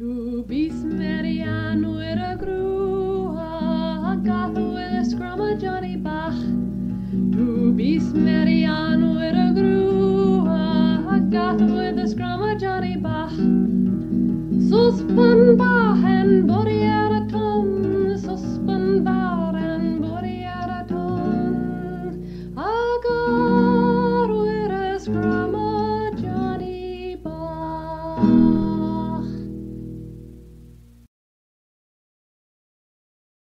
Du bist Marianne with a grua, a goth with a scrum of Johnny